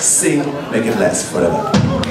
sing, make it last forever.